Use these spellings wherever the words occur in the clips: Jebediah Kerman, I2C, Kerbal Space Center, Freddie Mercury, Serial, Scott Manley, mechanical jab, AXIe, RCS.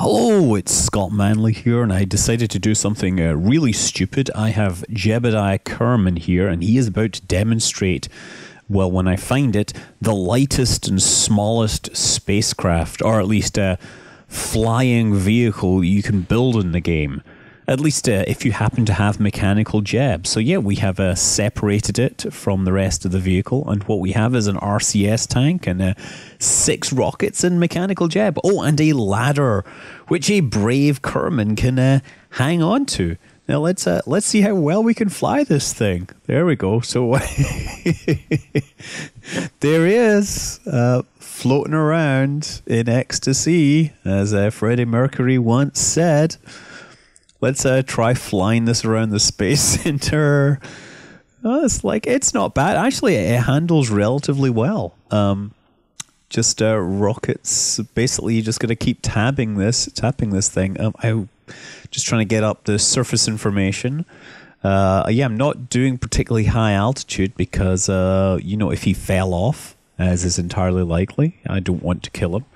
Hello, it's Scott Manley here, and I decided to do something really stupid. I have Jebediah Kerman here, and he is about to demonstrate, well, when I find it, the lightest and smallest spacecraft, or at least a flying vehicle you can build in the game. At least if you happen to have mechanical jab. So yeah, we have separated it from the rest of the vehicle, and what we have is an RCS tank and 6 rockets and mechanical jab. Oh, and a ladder, which a brave Kerman can hang on to. Now let's see how well we can fly this thing. There we go. So there he is, floating around in ecstasy, as Freddie Mercury once said. Let's try flying this around the Space Center. Oh, it's not bad. Actually, it handles relatively well. Just rockets. Basically, you're just going to keep tapping this thing. I'm just trying to get up the surface information. Yeah, I'm not doing particularly high altitude because, you know, if he fell off, as is entirely likely, I don't want to kill him.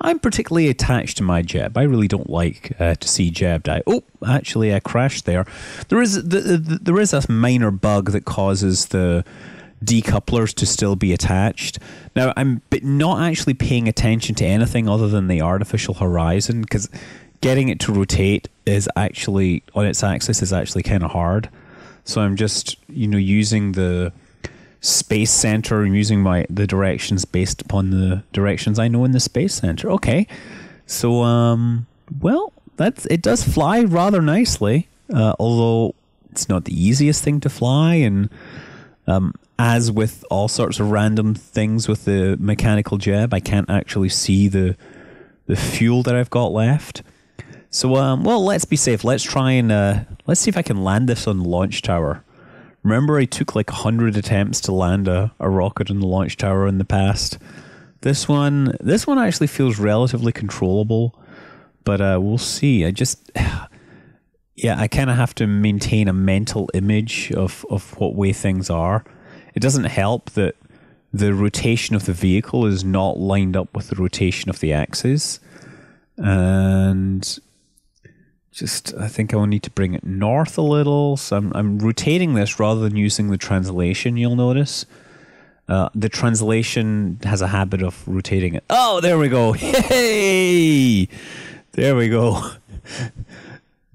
I'm particularly attached to my jab. I really don't like to see jab die. Oh, actually, I crashed there. There is a minor bug that causes the decouplers to still be attached. Now, I'm not actually paying attention to anything other than the artificial horizon, because getting it to rotate is actually, on its axis, is actually kind of hard. So I'm just, you know, using the Space Center and using the directions based upon the directions I know in the Space Center. Okay, so well, it does fly rather nicely, although it's not the easiest thing to fly, and as with all sorts of random things with the mechanical jab, I can't actually see the fuel that I've got left. So well, let's be safe. Let's try and let's see if I can land this on the launch tower. Remember, I took like 100 attempts to land a rocket in the launch tower in the past. This one actually feels relatively controllable, but we'll see. Yeah, I kind of have to maintain a mental image of what way things are. It doesn't help that the rotation of the vehicle is not lined up with the rotation of the axis. And I think I will need to bring it north a little. So I'm rotating this rather than using the translation, you'll notice. The translation has a habit of rotating it. Oh, there we go. Hey! There we go.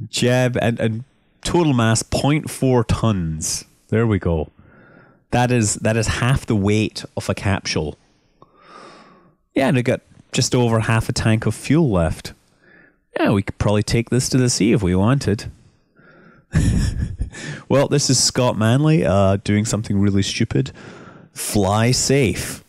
Jeb and total mass 0.4 tons. There we go. That is half the weight of a capsule. Yeah, and I got just over half a tank of fuel left. Yeah, we could probably take this to the sea if we wanted. Well, this is Scott Manley doing something really stupid. Fly safe.